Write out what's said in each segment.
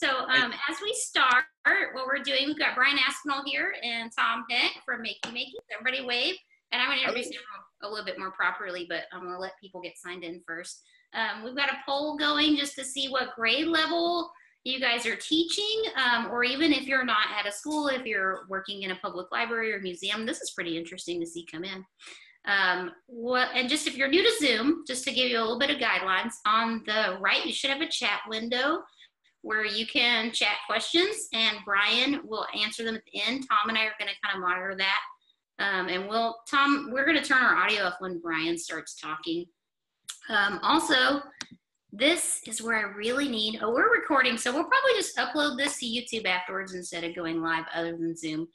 So as we start, what we're doing, we've got Brian Aspinall here and Tom Heck from Makey Makey. Everybody wave. And I'm going to introduce them a little bit more properly, but I'm going to let people get signed in first. We've got a poll going just to see what grade level you guys are teaching, or even if you're not at a school, if you're working in a public library or museum. This is pretty interesting to see come in. And just if you're new to Zoom, just to give you a little bit of guidelines, on the right you should have a chat window where you can chat questions, and Brian will answer them at the end. Tom and I are going to kind of monitor that. And we're going to turn our audio off when Brian starts talking. Also, this is where I really need, we're recording, so we'll probably just upload this to YouTube afterwards instead of going live other than Zoom,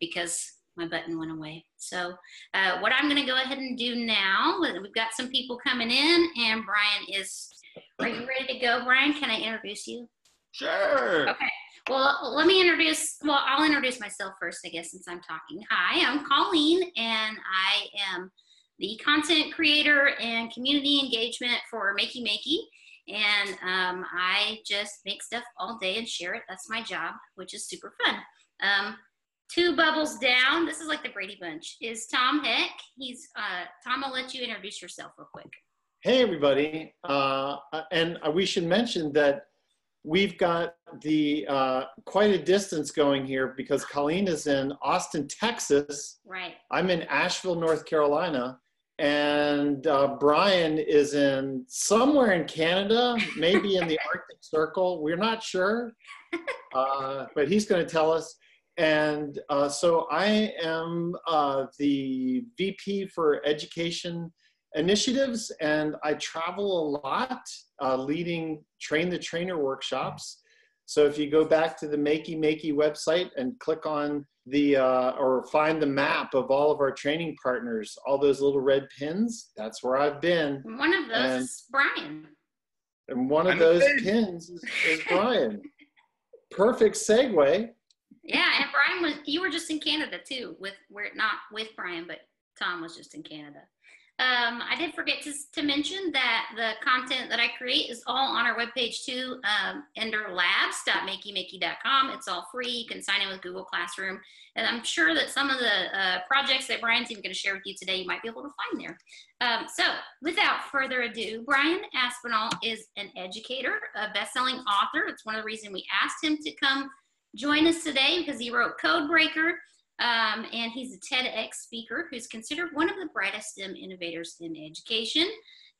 because my button went away. So what I'm going to go ahead and do now, we've got some people coming in, and Brian is, are you ready to go, Brian? Can I introduce you? Sure. Okay. Well, I'll introduce myself first, I guess, since I'm talking. Hi, I'm Colleen, and I am the content creator and community engagement for Makey Makey, and I just make stuff all day and share it. That's my job, which is super fun. Two bubbles down, this is like the Brady Bunch, is Tom Heck. He's Tom, I'll let you introduce yourself real quick. Hey everybody, and we should mention that we've got the quite a distance going here because Colleen is in Austin, Texas. Right. I'm in Asheville, North Carolina, and Brian is in somewhere in Canada, maybe in the Arctic Circle. We're not sure, but he's going to tell us. And so I am the VP for Education Initiatives, and I travel a lot, leading Train the Trainer workshops. So if you go back to the Makey Makey website and click on the, or find the map of all of our training partners, all those little red pins, that's where I've been. One of those is Brian. And one of those pins is Brian. Perfect segue. Yeah, and Brian was, you were just in Canada too, not with Brian, but Tom was just in Canada. I did forget to mention that the content that I create is all on our webpage too, enderlabs.makeymakey.com. It's all free. You can sign in with Google Classroom. And I'm sure that some of the projects that Brian's even going to share with you today, you might be able to find there. So without further ado, Brian Aspinall is an educator, a best-selling author. It's one of the reasons we asked him to come join us today, because he wrote Codebreaker. And he's a TEDx speaker who's considered one of the brightest STEM innovators in education.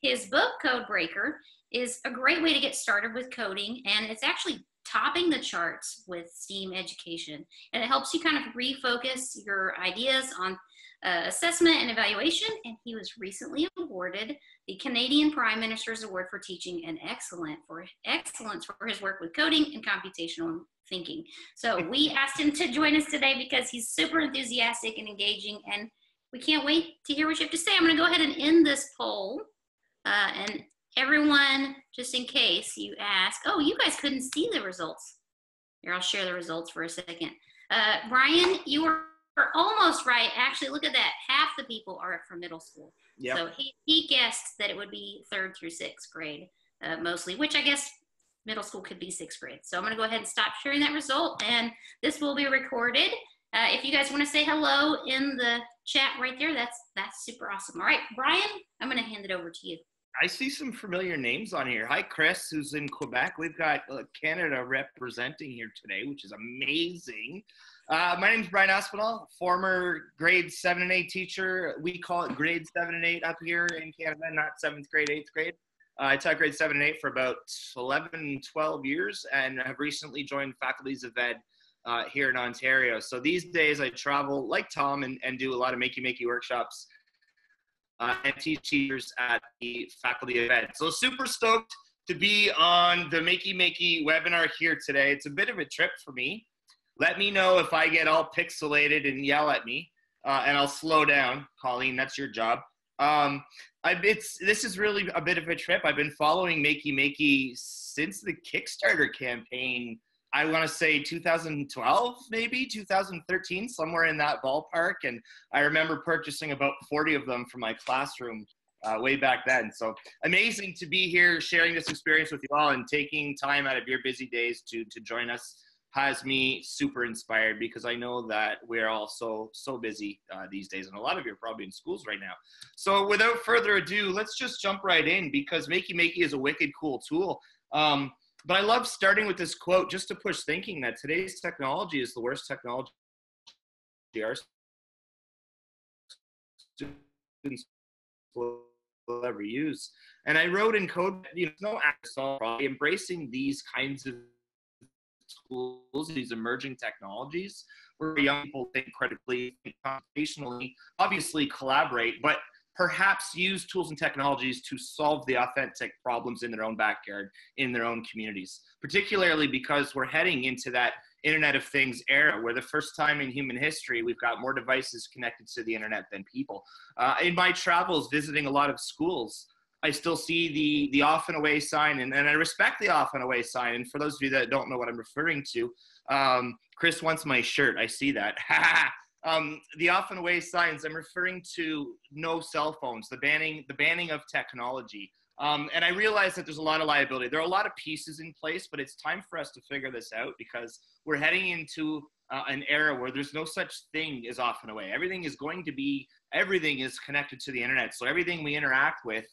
His book, Codebreaker, is a great way to get started with coding, and it's actually topping the charts with STEAM education. And it helps you kind of refocus your ideas on assessment and evaluation, and he was recently awarded the Canadian Prime Minister's Award for Teaching and Excellence for his work with coding and computational thinking. So we asked him to join us today because he's super enthusiastic and engaging, and we can't wait to hear what you have to say. I'm going to go ahead and end this poll, and everyone, just in case you ask, oh, you guys couldn't see the results. Here, I'll share the results for a second. Brian, you were almost right. Actually, look at that. Half the people are from middle school. Yep. So he guessed that it would be 3rd through 6th grade mostly, which I guess middle school could be 6th grade. So I'm going to go ahead and stop sharing that result, and this will be recorded. If you guys want to say hello in the chat right there, that's super awesome. All right, Brian, I'm going to hand it over to you. I see some familiar names on here. Hi, Chris, who's in Quebec. We've got Canada representing here today, which is amazing. My name is Brian Aspinall, former grade 7 and 8 teacher. We call it grade 7 and 8 up here in Canada, not 7th grade, 8th grade. I taught grade 7 and 8 for about 11, 12 years, and have recently joined Faculties of Ed here in Ontario. So these days I travel like Tom and do a lot of Makey Makey workshops and teach teachers at the Faculty of Ed. So super stoked to be on the Makey Makey webinar here today. It's a bit of a trip for me. Let me know if I get all pixelated and yell at me, and I'll slow down. Colleen, that's your job. This is really a bit of a trip. I've been following Makey Makey since the Kickstarter campaign. I want to say 2012, maybe 2013, somewhere in that ballpark. And I remember purchasing about 40 of them for my classroom way back then. So amazing to be here sharing this experience with you all, and taking time out of your busy days to join us has me super inspired, because I know that we're all so busy these days, and a lot of you are probably in schools right now. So without further ado, let's just jump right in, because Makey Makey is a wicked cool tool. But I love starting with this quote just to push thinking that today's technology is the worst technology our students will ever use. And I wrote in Code, you know, embracing these kinds of tools, these emerging technologies, where young people think critically, computationally, obviously collaborate, but perhaps use tools and technologies to solve the authentic problems in their own backyard, in their own communities, particularly because we're heading into that Internet of Things era, where the first time in human history, we've got more devices connected to the internet than people. In my travels, visiting a lot of schools, I still see the off and away sign, and I respect the off and away sign. And for those of you that don't know what I'm referring to, Chris wants my shirt, I see that. The off and away signs, I'm referring to no cell phones, the banning of technology. And I realize that there's a lot of liability. There are a lot of pieces in place, but it's time for us to figure this out, because we're heading into an era where there's no such thing as off and away. Everything is connected to the internet. So everything we interact with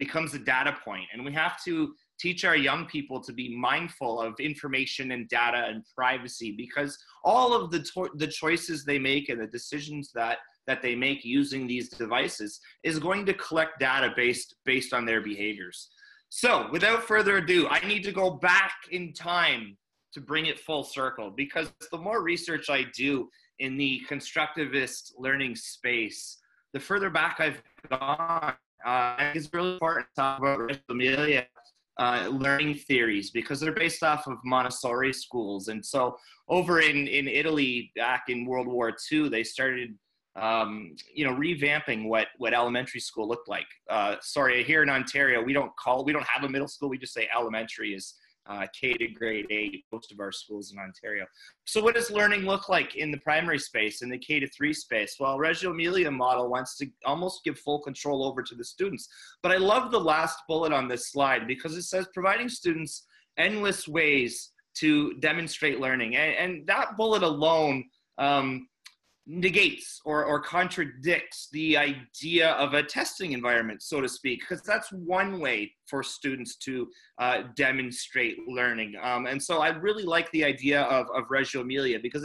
becomes a data point, and we have to teach our young people to be mindful of information and data and privacy, because all of the choices they make and the decisions that they make using these devices is going to collect data based on their behaviors. So without further ado, I need to go back in time to bring it full circle, because the more research I do in the constructivist learning space, the further back I've gone. It's really important to talk about Reggio Emilia learning theories, because they're based off of Montessori schools. And so over in Italy, back in World War II, they started revamping what elementary school looked like. Sorry, here in Ontario, we don't have a middle school. We just say elementary is K to grade 8, most of our schools in Ontario. So what does learning look like in the primary space, in the K to 3 space? Well, Reggio Emilia model wants to almost give full control over to the students. But I love the last bullet on this slide, because it says providing students endless ways to demonstrate learning. And that bullet alone negates or contradicts the idea of a testing environment, so to speak, because that's one way for students to demonstrate learning. And so I really like the idea of Reggio Emilia, because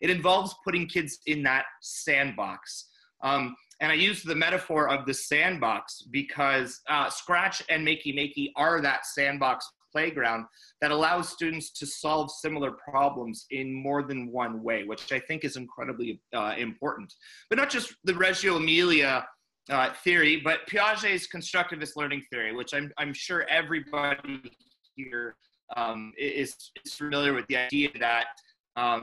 it involves putting kids in that sandbox. And I use the metaphor of the sandbox because Scratch and Makey Makey are that sandbox playground that allows students to solve similar problems in more than one way, which I think is incredibly important. But not just the Reggio Emilia theory, but Piaget's constructivist learning theory, which I'm sure everybody here is familiar with the idea that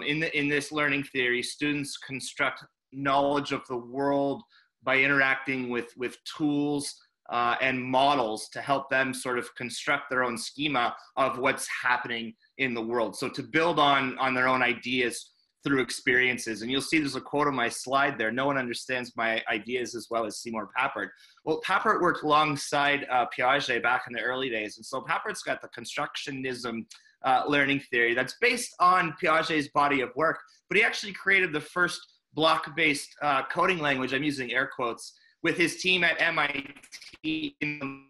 in this learning theory, students construct knowledge of the world by interacting with tools and models to help them sort of construct their own schema of what's happening in the world. So to build on their own ideas through experiences. And you'll see there's a quote on my slide there, no one understands my ideas as well as Seymour Papert. Well, Papert worked alongside Piaget back in the early days. And so Papert's got the constructionism learning theory that's based on Piaget's body of work, but he actually created the first block-based coding language, I'm using air quotes, with his team at MIT in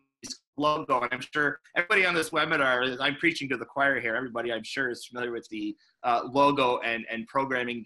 Logo. And I'm sure everybody on this webinar, I'm preaching to the choir here, everybody I'm sure is familiar with the Logo and programming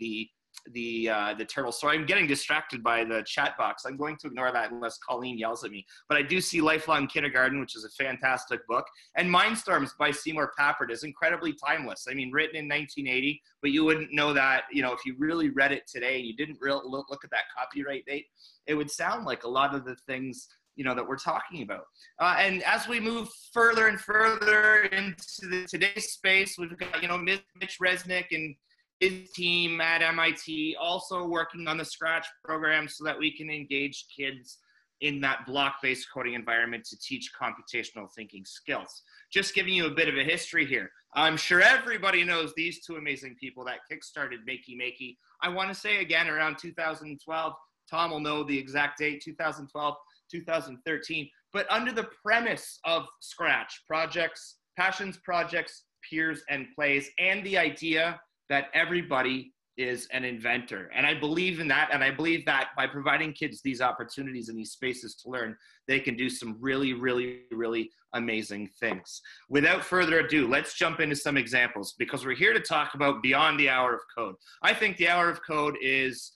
the turtle. So I'm getting distracted by the chat box. I'm going to ignore that unless Colleen yells at me. But I do see Lifelong Kindergarten, which is a fantastic book. And Mindstorms by Seymour Papert is incredibly timeless. I mean, written in 1980, but you wouldn't know that, you know, if you really read it today and you didn't really look at that copyright date, it would sound like a lot of the things, you know, that we're talking about. And as we move further and further into today's space, we've got, you know, Mitch Resnick and his team at MIT also working on the Scratch program so that we can engage kids in that block-based coding environment to teach computational thinking skills. Just giving you a bit of a history here. I'm sure everybody knows these two amazing people that kickstarted Makey Makey. I wanna say again, around 2012, Tom will know the exact date, 2012, 2013, but under the premise of Scratch, projects, passions, projects, peers, and plays, and the idea that everybody is an inventor. And I believe in that, and I believe that by providing kids these opportunities and these spaces to learn, they can do some really, really, really amazing things. Without further ado, let's jump into some examples, because we're here to talk about beyond the Hour of Code. I think the Hour of Code is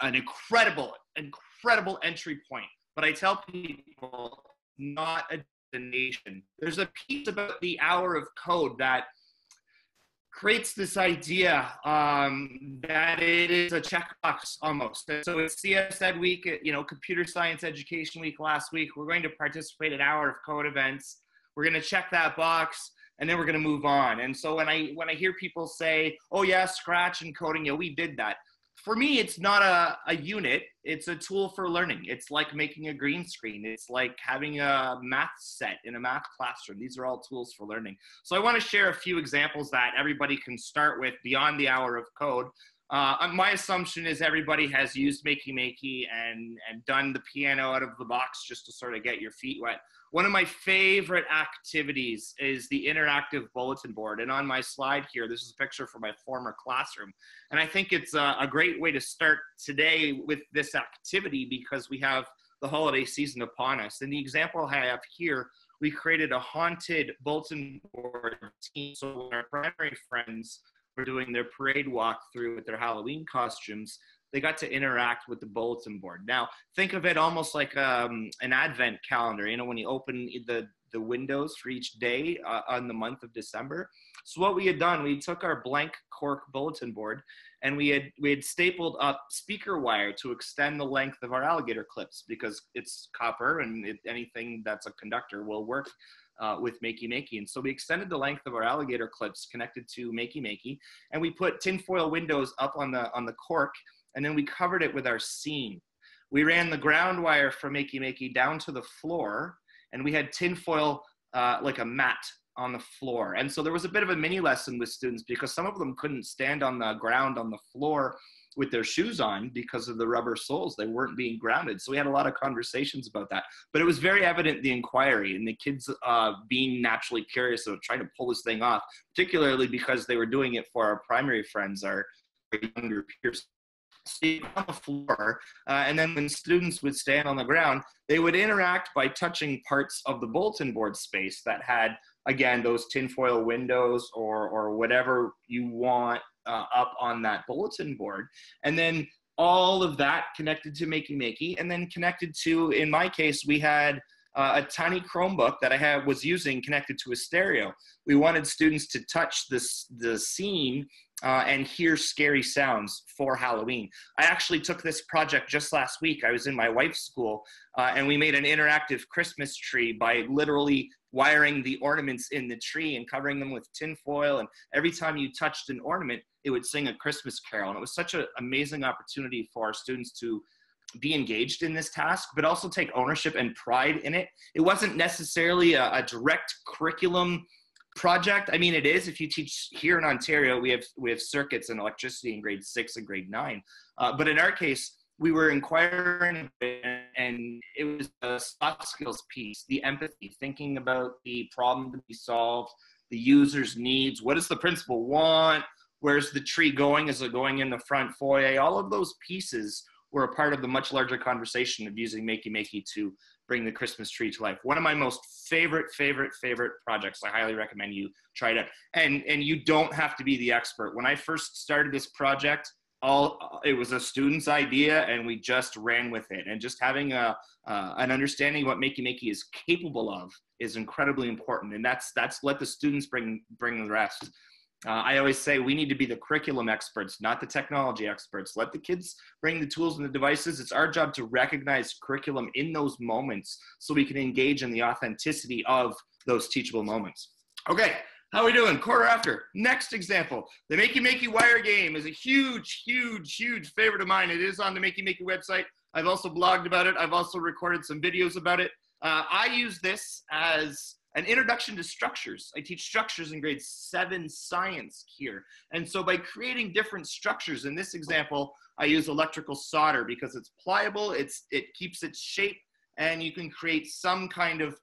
an incredible entry point, but I tell people, not a destination. There's a piece about the Hour of Code that creates this idea that it is a checkbox almost. And so it's CSED week, you know, Computer Science Education week last week. We're going to participate in Hour of Code events. We're going to check that box, and then we're going to move on. And so when I hear people say, "Oh yeah, Scratch and coding, yeah, we did that." For me, it's not a unit. It's a tool for learning. It's like making a green screen. It's like having a math set in a math classroom. These are all tools for learning. So I want to share a few examples that everybody can start with beyond the Hour of Code. My assumption is everybody has used Makey Makey and done the piano out of the box just to sort of get your feet wet. One of my favorite activities is the interactive bulletin board. And on my slide here, this is a picture from my former classroom. And I think it's a great way to start today with this activity, because we have the holiday season upon us. And the example I have here, we created a haunted bulletin board team. So when our primary friends were doing their parade walkthrough with their Halloween costumes, they got to interact with the bulletin board. Now, think of it almost like an advent calendar. You know, when you open the windows for each day on the month of December. So what we had done, we took our blank cork bulletin board, and we had stapled up speaker wire to extend the length of our alligator clips, because it's copper, and anything that's a conductor will work with Makey Makey. And so we extended the length of our alligator clips connected to Makey Makey, and we put tinfoil windows up on the cork, and then we covered it with our seam. We ran the ground wire from Makey Makey down to the floor, and we had tinfoil like a mat on the floor. And so there was a bit of a mini lesson with students, because some of them couldn't stand on the ground on the floor with their shoes on because of the rubber soles. They weren't being grounded. So we had a lot of conversations about that. But it was very evident, the inquiry and the kids being naturally curious of trying to pull this thing off, particularly because they were doing it for our primary friends, our younger peers. On the floor, and then when students would stand on the ground, they would interact by touching parts of the bulletin board space that had, again, those tinfoil windows or whatever you want up on that bulletin board. And then all of that connected to Makey Makey, and then connected to, in my case, we had a tiny Chromebook that I was using connected to a stereo. We wanted students to touch the scene and hear scary sounds for Halloween. I actually took this project just last week. I was in my wife's school, and we made an interactive Christmas tree by literally wiring the ornaments in the tree and covering them with tinfoil. And every time you touched an ornament, it would sing a Christmas carol. And it was such an amazing opportunity for our students to be engaged in this task, but also take ownership and pride in it. It wasn't necessarily a direct curriculum project. I mean, it is, if you teach here in Ontario, we have circuits and electricity in grade 6 and grade 9. But in our case, we were inquiring, and it was a soft skills piece, the empathy, thinking about the problem to be solved, the user's needs, what does the principal want, where's the tree going, is it going in the front foyer, all of those pieces were a part of the much larger conversation of using Makey Makey to bring the Christmas tree to life. One of my most favorite projects. I highly recommend you try it out. And you don't have to be the expert. When I first started this project, it was a student's idea, and we just ran with it. And just having an understanding of what Makey Makey is capable of is incredibly important. And that's let the students bring the rest. I always say we need to be the curriculum experts, not the technology experts. Let the kids bring the tools and the devices. It's our job to recognize curriculum in those moments so we can engage in the authenticity of those teachable moments. Okay, how are we doing? Quarter after. Next example. The Makey Makey Wire Game is a huge favorite of mine. It is on the Makey Makey website. I've also blogged about it. I've also recorded some videos about it. I use this as an introduction to structures. I teach structures in grade 7 science here. And so by creating different structures, in this example, I use electrical solder because it's pliable, it keeps its shape, and you can create some kind of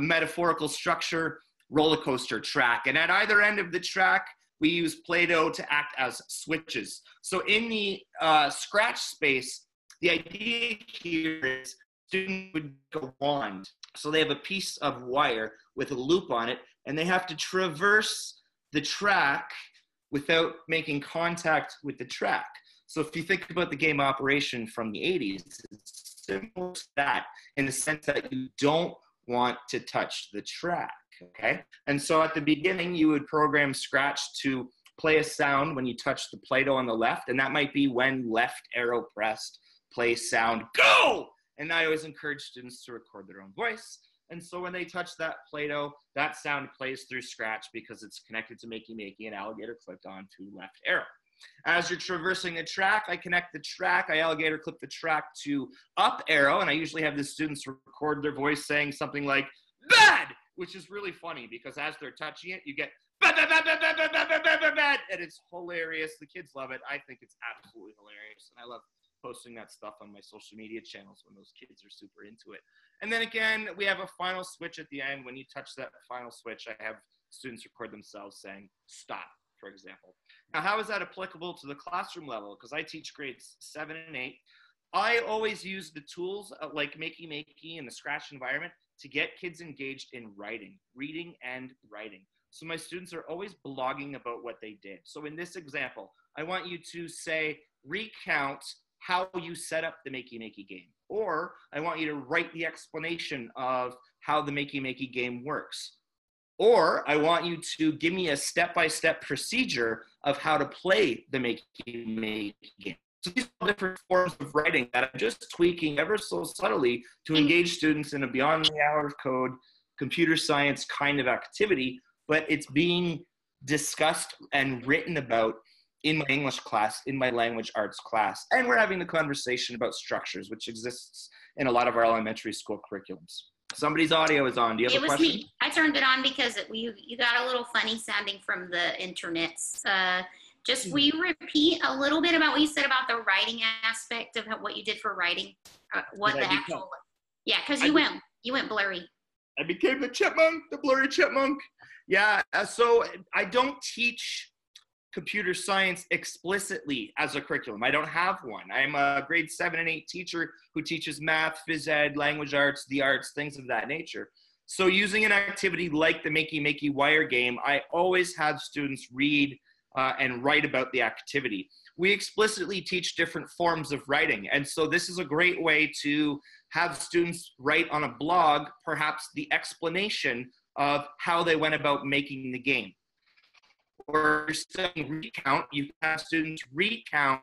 metaphorical structure roller coaster track. And at either end of the track, we use Play-Doh to act as switches. So in the Scratch space, the idea here is students would take a wand. So they have a piece of wire with a loop on it, and they have to traverse the track without making contact with the track. So if you think about the game Operation from the 80s, it's similar to that in the sense that you don't want to touch the track, okay? And so at the beginning, you would program Scratch to play a sound when you touch the Play-Doh on the left, and that might be when left arrow pressed, play sound, go! And I always encourage students to record their own voice. And so when they touch that Play-Doh, that sound plays through Scratch because it's connected to Makey Makey, and alligator clipped onto left arrow. As you're traversing a track, I connect the track, I alligator clip the track to up arrow, and I usually have the students record their voice saying something like, bad, which is really funny because as they're touching it, you get bad, bad, bad, bad, bad, bad, bad, bad, bad, bad, and it's hilarious. The kids love it. I think it's absolutely hilarious, and I love posting that stuff on my social media channels when those kids are super into it. And then again, we have a final switch at the end. When you touch that final switch, I have students record themselves saying, stop, for example. Now, how is that applicable to the classroom level? Because I teach grades 7 and 8. I always use the tools like Makey Makey and the Scratch environment to get kids engaged in writing, reading and writing. So my students are always blogging about what they did. So in this example, I want you to say, recount how you set up the Makey Makey game. Or I want you to write the explanation of how the Makey Makey game works. Or I want you to give me a step-by-step procedure of how to play the Makey Makey game. So these are different forms of writing that I'm just tweaking ever so subtly to engage students in a beyond the hour of code, computer science kind of activity, but it's being discussed and written about in my English class, in my language arts class. And we're having the conversation about structures, which exists in a lot of our elementary school curriculums. Somebody's audio is on. Do you have a question? It was me. I turned it on because you got a little funny sounding from the internet. Just will you repeat a little bit about what you said about the writing aspect of what you did for writing? What the actual, yeah, because you went blurry. I became the chipmunk, the blurry chipmunk. Yeah, so I don't teach computer science explicitly as a curriculum. I don't have one. I'm a grade 7 and 8 teacher who teaches math, phys ed, language arts, the arts, things of that nature. So using an activity like the Makey Makey wire game, I always have students read and write about the activity. We explicitly teach different forms of writing. And so this is a great way to have students write on a blog, perhaps the explanation of how they went about making the game. Or studying recount, you have students recount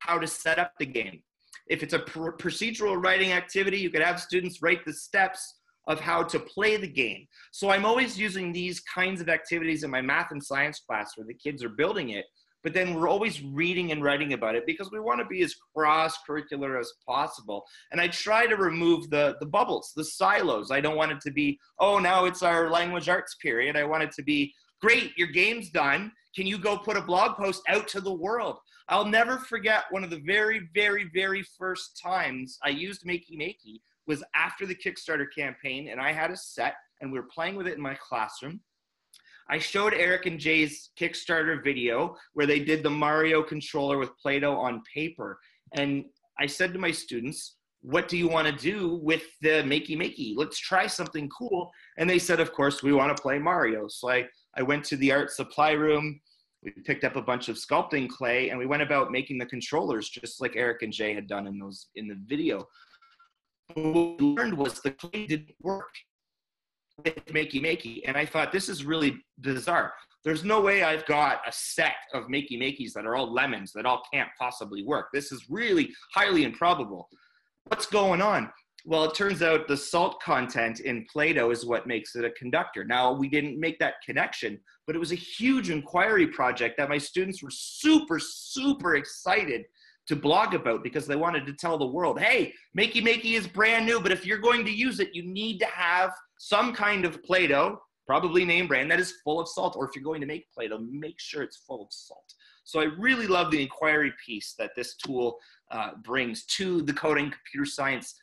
how to set up the game. If it's a procedural writing activity, you could have students write the steps of how to play the game. So I'm always using these kinds of activities in my math and science class where the kids are building it, but then we're always reading and writing about it because we want to be as cross-curricular as possible. And I try to remove the bubbles, the silos. I don't want it to be, oh, now it's our language arts period. I want it to be, great, your game's done. Can you go put a blog post out to the world? I'll never forget one of the very, very, very first times I used Makey Makey was after the Kickstarter campaign, and I had a set, and we were playing with it in my classroom. I showed Eric and Jay's Kickstarter video where they did the Mario controller with Play-Doh on paper, and I said to my students, what do you want to do with the Makey Makey? Let's try something cool. And they said, of course, we want to play Mario. So I went to the art supply room, we picked up a bunch of sculpting clay, and we went about making the controllers just like Eric and Jay had done in the video. But what we learned was the clay didn't work with Makey Makey, and I thought, this is really bizarre. There's no way I've got a set of Makey Makeys that are all lemons, that all can't possibly work. This is really highly improbable. What's going on? Well, it turns out the salt content in Play-Doh is what makes it a conductor. Now, we didn't make that connection, but it was a huge inquiry project that my students were super, super excited to blog about because they wanted to tell the world, hey, Makey Makey is brand new, but if you're going to use it, you need to have some kind of Play-Doh, probably name brand, that is full of salt, or if you're going to make Play-Doh, make sure it's full of salt. So I really love the inquiry piece that this tool brings to the coding computer science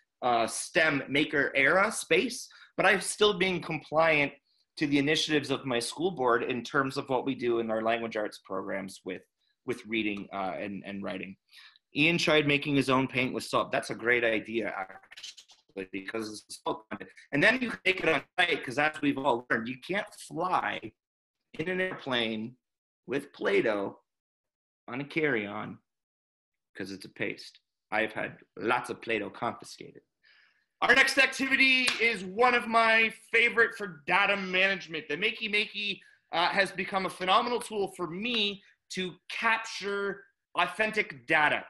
STEM maker era space, but I'm still being compliant to the initiatives of my school board in terms of what we do in our language arts programs with reading and writing. Ian tried making his own paint with salt. That's a great idea, actually, because it's salt. And then you can make it on site, because as we've all learned, you can't fly in an airplane with Play-Doh on a carry-on because it's a paste. I've had lots of Play-Doh confiscated. Our next activity is one of my favorite for data management. The Makey Makey has become a phenomenal tool for me to capture authentic data.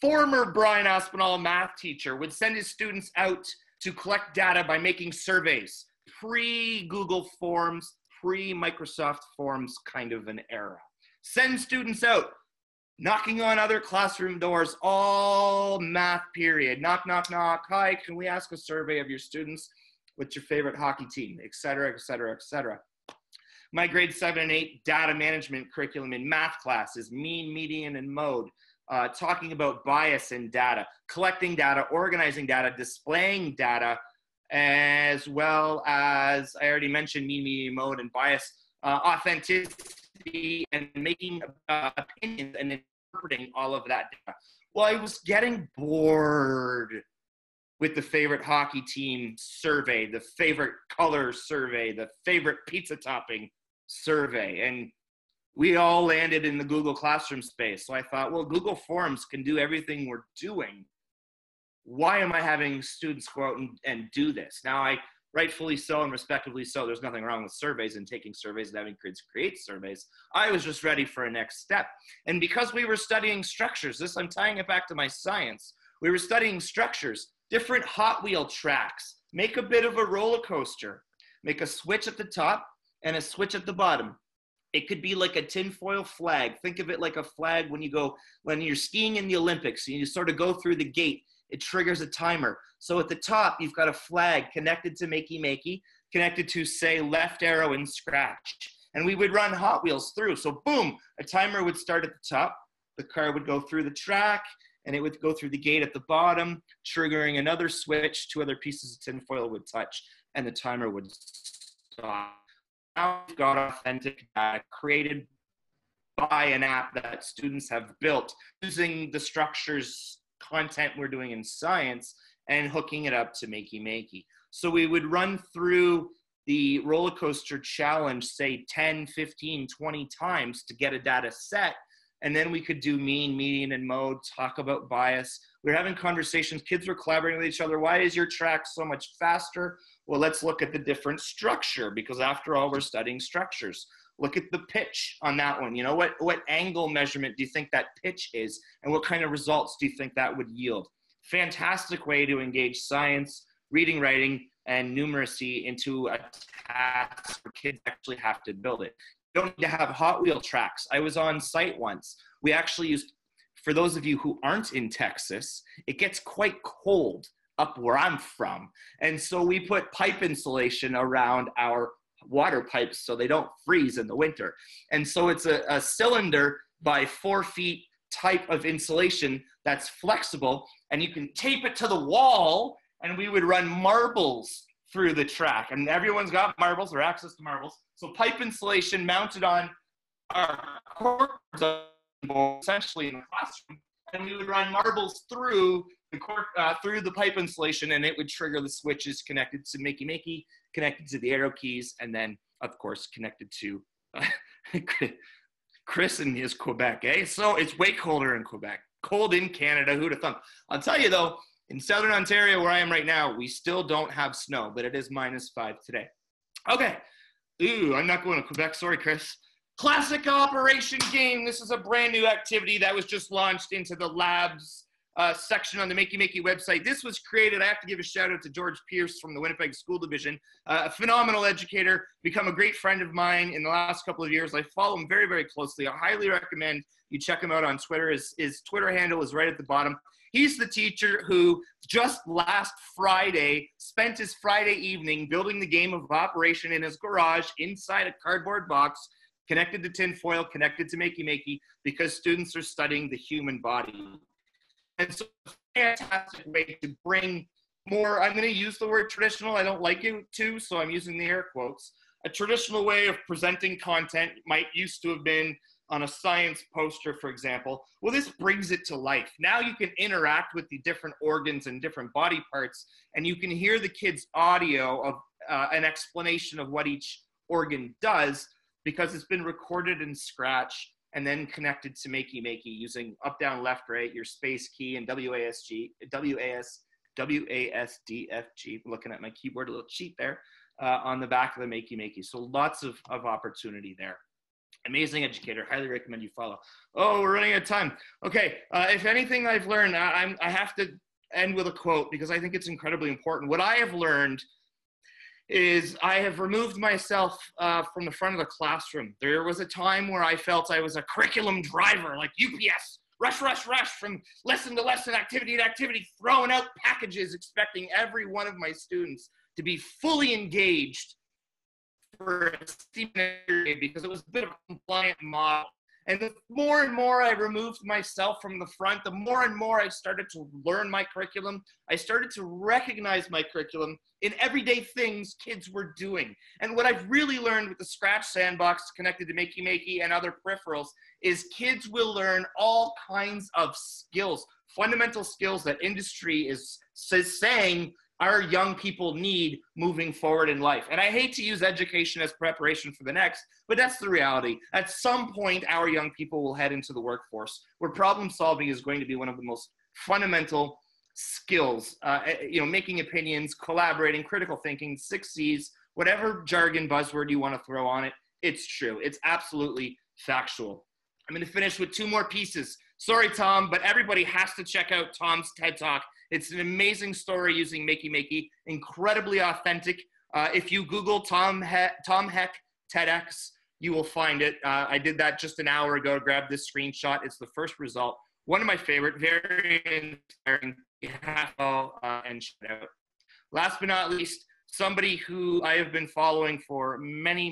Former Brian Aspinall, math teacher, would send his students out to collect data by making surveys, pre-Google Forms, pre-Microsoft Forms kind of an era. Send students out, knocking on other classroom doors all math period. Knock, knock, knock. Hi, can we ask a survey of your students? What's your favorite hockey team? Et cetera, et cetera, et cetera. My grades 7 and 8 data management curriculum in math class is mean, median, and mode, talking about bias in data, collecting data, organizing data, displaying data, as well as, I already mentioned, mean, median, mode, and bias, authenticity, and making opinions and interpreting all of that data. Well, I was getting bored with the favorite hockey team survey, the favorite color survey, the favorite pizza topping survey. And we all landed in the Google Classroom space. So I thought, well, Google Forms can do everything we're doing. Why am I having students go out and do this? Now, I rightfully so and respectively so, there's nothing wrong with surveys and taking surveys and having kids create surveys. I was just ready for a next step. And because we were studying structures, this, I'm tying it back to my science, we were studying structures, different Hot Wheel tracks, make a bit of a roller coaster, make a switch at the top and a switch at the bottom. It could be like a tinfoil flag. Think of it like a flag when you go, when you're skiing in the Olympics, you sort of go through the gate, it triggers a timer. So at the top, you've got a flag connected to Makey Makey, connected to say left arrow in Scratch. And we would run Hot Wheels through. So boom, a timer would start at the top, the car would go through the track, and it would go through the gate at the bottom, triggering another switch, 2 other pieces of tinfoil would touch, and the timer would stop. Now we've got authentic data created by an app that students have built using the structures content we're doing in science and hooking it up to Makey Makey. So we would run through the roller coaster challenge, say 10, 15, 20 times to get a data set. And then we could do mean, median, and mode, talk about bias. We were having conversations. Kids were collaborating with each other. Why is your track so much faster? Well, let's look at the different structure, because after all, we're studying structures. Look at the pitch on that one. You know, what angle measurement do you think that pitch is? And what kind of results do you think that would yield? Fantastic way to engage science, reading, writing, and numeracy into a task where kids actually have to build it. Don't need to have Hot Wheel tracks. I was on site once. We actually used, for those of you who aren't in Texas, it gets quite cold up where I'm from. And so we put pipe insulation around our water pipes so they don't freeze in the winter. And so it's a cylinder by 4 feet type of insulation that's flexible, and you can tape it to the wall, and we would run marbles through the track. And everyone's got marbles or access to marbles. So pipe insulation mounted on our corkboard, essentially in the classroom, and we would run marbles through the cork, through the pipe insulation, and it would trigger the switches connected to Makey Makey, connected to the arrow keys, and then, of course, connected to Chris and his Quebec, eh? So it's way colder in Quebec. Cold in Canada, who'd have thunk? I'll tell you though, in Southern Ontario, where I am right now, we still don't have snow, but it is -5 today. Okay. Ooh, I'm not going to Quebec. Sorry, Chris. Classic Operation game. This is a brand new activity that was just launched into the labs section on the Makey Makey website. This was created, I have to give a shout out to George Pierce from the Winnipeg School Division, a phenomenal educator, become a great friend of mine in the last couple of years. I follow him very, very closely. I highly recommend you check him out on Twitter. His Twitter handle is right at the bottom. He's the teacher who just last Friday spent his Friday evening building the game of Operation in his garage inside a cardboard box, connected to tinfoil, connected to Makey Makey, because students are studying the human body. And so fantastic way to bring more, I'm going to use the word traditional, I don't like it too, so I'm using the air quotes. A traditional way of presenting content might used to have been on a science poster, for example. Well, this brings it to life. Now you can interact with the different organs and different body parts, and you can hear the kid's audio of an explanation of what each organ does, because it's been recorded in Scratch and then connected to Makey Makey using up, down, left, right, your space key, and WASDFG, looking at my keyboard, a little cheat there, on the back of the Makey Makey. So lots of opportunity there. Amazing educator, highly recommend you follow. Oh, we're running out of time. Okay, if anything I've learned, I have to end with a quote because I think it's incredibly important. What I have learned is I have removed myself from the front of the classroom. There was a time where I felt I was a curriculum driver, like UPS, rush, rush, rush, from lesson to lesson, activity to activity, throwing out packages, expecting every one of my students to be fully engaged for a STEAM period because it was a bit of a compliant model. And the more and more I removed myself from the front, the more and more I started to learn my curriculum. I started to recognize my curriculum in everyday things kids were doing. And what I've really learned with the Scratch sandbox connected to Makey Makey and other peripherals is kids will learn all kinds of skills, fundamental skills that industry is saying our young people need moving forward in life. And I hate to use education as preparation for the next, but that's the reality. At some point, our young people will head into the workforce, where problem solving is going to be one of the most fundamental skills, you know, making opinions, collaborating, critical thinking, 6 C's, whatever jargon buzzword you want to throw on it, it's true. It's absolutely factual. I'm going to finish with two more pieces. Sorry, Tom, but everybody has to check out Tom's TED Talk. It's an amazing story using Makey Makey, incredibly authentic. If you Google Tom Heck TEDx, you will find it. I did that just an hour ago, grabbed this screenshot. It's the first result. One of my favorite, very inspiring, and shout out. Last but not least, somebody who I have been following for many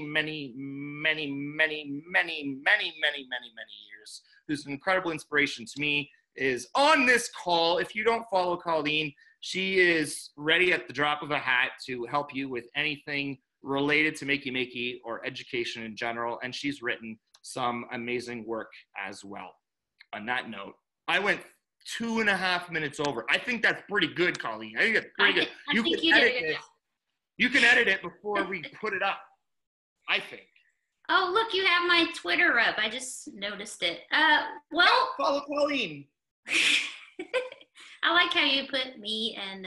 years, who's an incredible inspiration to me, is on this call. If you don't follow Colleen, she is ready at the drop of a hat to help you with anything related to Makey Makey or education in general, and she's written some amazing work as well. On that note, I went 2.5 minutes over. I think that's pretty good, Colleen. I think that's pretty good. You can edit it before we put it up, I think. Oh, look, you have my Twitter up. I just noticed it. Well, follow Colleen. I like how you put me and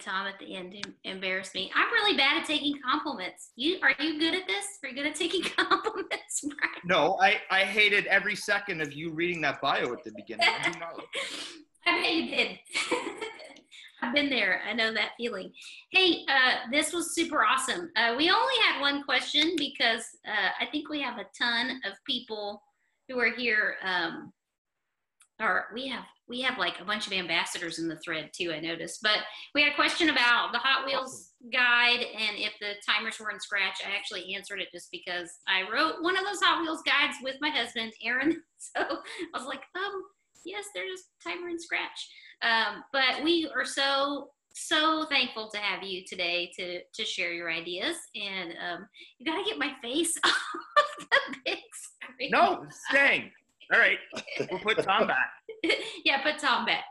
Tom at the end to embarrass me. I'm really bad at taking compliments. Are you good at this? Are you good at taking compliments? Right? No, I hated every second of you reading that bio at the beginning. I do not like that. I bet you did. I've been there. I know that feeling. Hey, this was super awesome. We only had one question because I think we have a ton of people who are here. We have like a bunch of ambassadors in the thread too, I noticed. But we had a question about the Hot Wheels guide and if the timers were in Scratch. I actually answered it just because I wrote one of those Hot Wheels guides with my husband, Aaron. So I was like, yes, they're just timer in Scratch. But we are so thankful to have you today to share your ideas. And you gotta get my face off the big screen. No, staying. All right, we'll put Tom back. Yeah, put Tom back.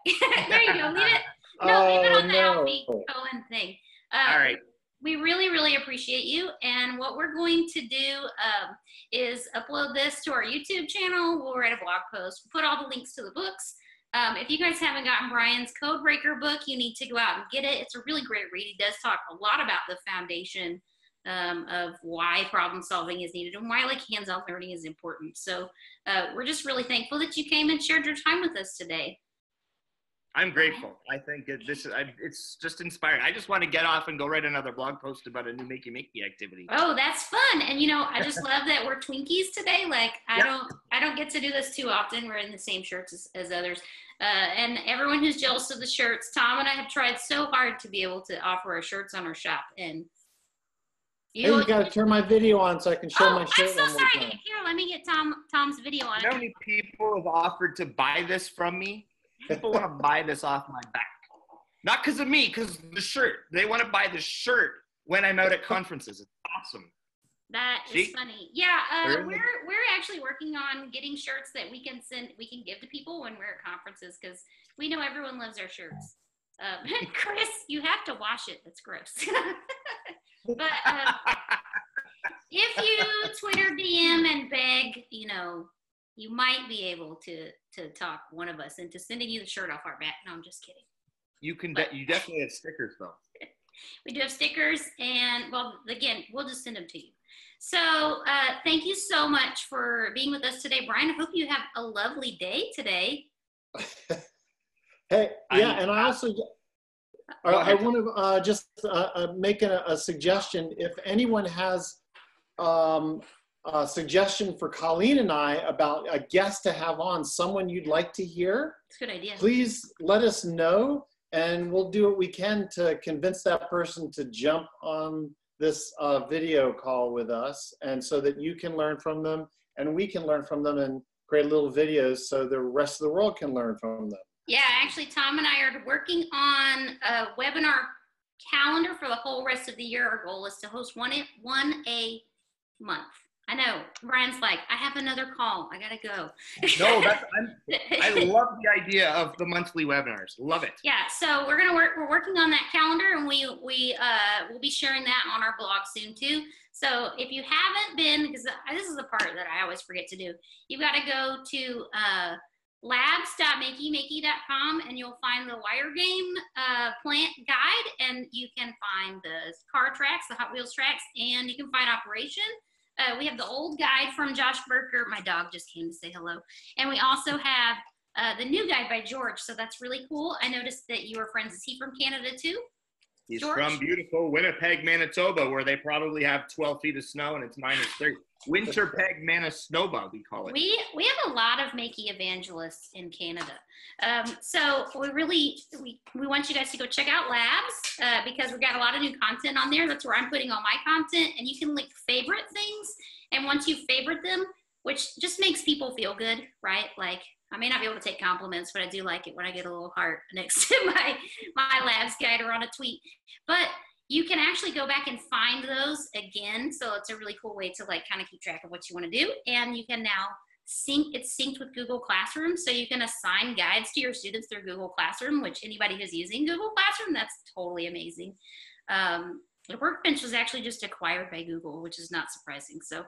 There you go. Leave it. No, leave it on the Alfie Cohen thing. All right. We really appreciate you. And what we're going to do is upload this to our YouTube channel. We'll write a blog post. We'll put all the links to the books. If you guys haven't gotten Brian's Codebreaker book, you need to go out and get it. It's a really great read. He does talk a lot about the foundation of why problem solving is needed and why like hands-on learning is important. So we're just really thankful that you came and shared your time with us today. I'm grateful. I think it's just inspiring. I just want to get off and go write another blog post about a new Makey Makey activity. Oh, that's fun. And you know, I just love that we're Twinkies today. Like I don't get to do this too often. We're in the same shirts as others. And everyone who's jealous of the shirts, Tom and I have tried so hard to be able to offer our shirts on our shop. And you gotta turn my video on so I can show my shirt. I'm so sorry. Here, let me get Tom's video on. How many people have offered to buy this from me? people want to buy this off my back. Not because of me, because the shirt. They want to buy the shirt when I'm out at conferences. It's awesome. That is funny. Yeah, we're actually working on getting shirts that we can send, we can give to people when we're at conferences, because we know everyone loves our shirts. Chris, you have to wash it. That's gross. But if you Twitter DM and beg, you know, you might be able to talk one of us into sending you the shirt off our back. No, I'm just kidding. You can. You definitely have stickers though. We do have stickers, and well, again, we'll just send them to you. So thank you so much for being with us today, Brian. I hope you have a lovely day today. Hey, yeah, and I also I want to just make a suggestion. If anyone has a suggestion for Colleen and I about a guest to have on, someone you'd like to hear, that's a good idea. Please let us know, and we'll do what we can to convince that person to jump on this video call with us, and so that you can learn from them and we can learn from them and create little videos so the rest of the world can learn from them. Yeah, actually Tom and I are working on a webinar calendar for the whole rest of the year. Our goal is to host one a month. I know, Brian's like, I have another call, I gotta go. No, that's, I love the idea of the monthly webinars, love it. Yeah, so we're working on that calendar, and we'll be sharing that on our blog soon too. So if you haven't been, because this is the part that I always forget to do, you've gotta go to labs.makeymakey.com, and you'll find the wire game plant guide, and you can find the car tracks, the Hot Wheels tracks, and you can find Operation. We have the old guide from Josh Berker. My dog just came to say hello. And we also have the new guide by George. So that's really cool. I noticed that you were friends. Is he from Canada too? He's George? From beautiful Winnipeg, Manitoba, where they probably have 12 feet of snow and it's -30. Winterpeg, Manitoba, we call it. We have a lot of Makey evangelists in Canada. So we want you guys to go check out Labs because we've got a lot of new content on there. That's where I'm putting all my content, and you can like favorite things. And once you favorite them, which just makes people feel good, right? Like, I may not be able to take compliments, but I do like it when I get a little heart next to my Labs guide or on a tweet. But you can actually go back and find those again. So it's a really cool way to like kind of keep track of what you want to do. And you can now sync, it's synced with Google Classroom. So you can assign guides to your students through Google Classroom, which anybody who's using Google Classroom, that's totally amazing. The Workbench was actually just acquired by Google, which is not surprising. So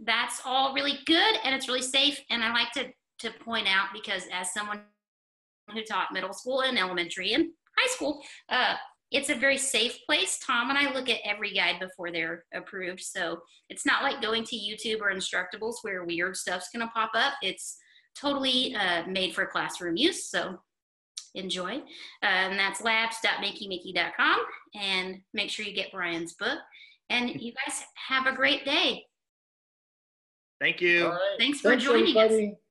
that's all really good, and it's really safe. And I like to point out, because as someone who taught middle school and elementary and high school, it's a very safe place. Tom and I look at every guide before they're approved. So it's not like going to YouTube or Instructables where weird stuff's gonna pop up. It's totally made for classroom use, so enjoy. And that's labs.makeymakey.com, and make sure you get Brian's book. And you guys have a great day. Thank you. Right. Thanks for joining us.